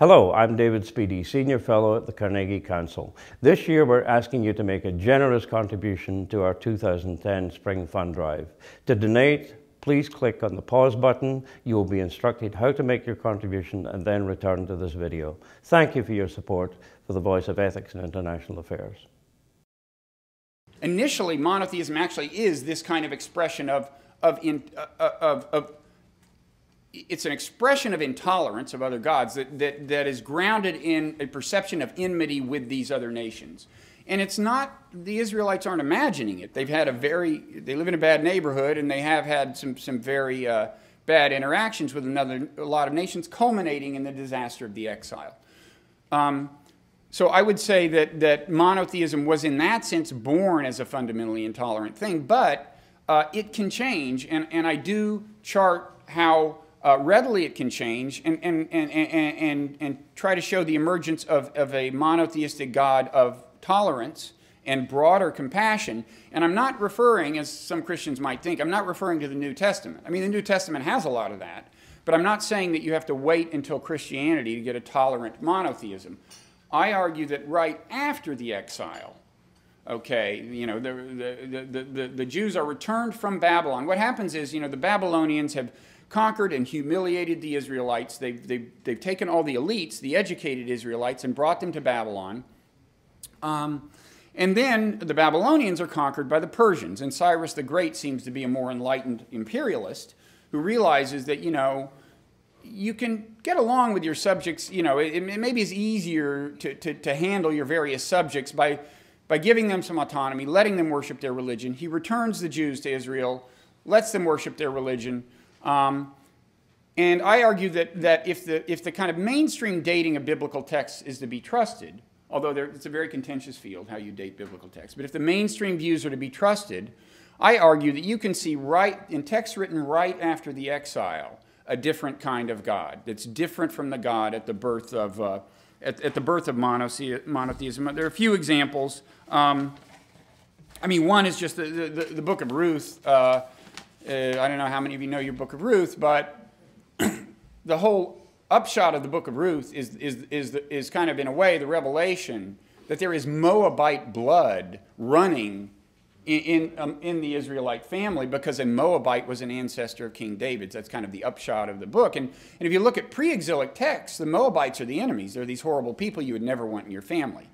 Hello, I'm David Speedy, Senior Fellow at the Carnegie Council. This year we're asking you to make a generous contribution to our 2010 Spring Fund Drive. To donate, please click on the pause button. You will be instructed how to make your contribution and then return to this video. Thank you for your support for the Voice of Ethics in International Affairs. Initially, monotheism actually is this kind of expression it's an expression of intolerance of other gods that is grounded in a perception of enmity with these other nations. And it's not, the Israelites aren't imagining it. They've had they live in a bad neighborhood, and they have had some very bad interactions with a lot of nations, culminating in the disaster of the exile. So I would say that monotheism was in that sense born as a fundamentally intolerant thing, but it can change, and I do chart how readily it can change and try to show the emergence of a monotheistic God of tolerance and broader compassion. And I'm not referring, as some Christians might think, I'm not referring to the New Testament. I mean, the New Testament has a lot of that, but I'm not saying that you have to wait until Christianity to get a tolerant monotheism. I argue that right after the exile, okay, you know, the Jews are returned from Babylon. What happens is, you know, the Babylonians have conquered and humiliated the Israelites. They've taken all the elites, the educated Israelites, and brought them to Babylon. And then the Babylonians are conquered by the Persians, and Cyrus the Great seems to be a more enlightened imperialist who realizes that, you know, you can get along with your subjects, you know, it maybe is easier to handle your various subjects by giving them some autonomy, letting them worship their religion. He returns the Jews to Israel, lets them worship their religion. And I argue that if the kind of mainstream dating of biblical texts is to be trusted, although it's a very contentious field, how you date biblical texts, but if the mainstream views are to be trusted, I argue that you can see in texts written right after the exile, a different kind of God that's different from the God at the birth of, monotheism. There are a few examples. I mean, one is just the Book of Ruth. I don't know how many of you know your Book of Ruth, but the whole upshot of the Book of Ruth is kind of, in a way, the revelation that there is Moabite blood running in the Israelite family because a Moabite was an ancestor of King David. So that's kind of the upshot of the book. And if you look at pre-exilic texts, the Moabites are the enemies. They're these horrible people you would never want in your family.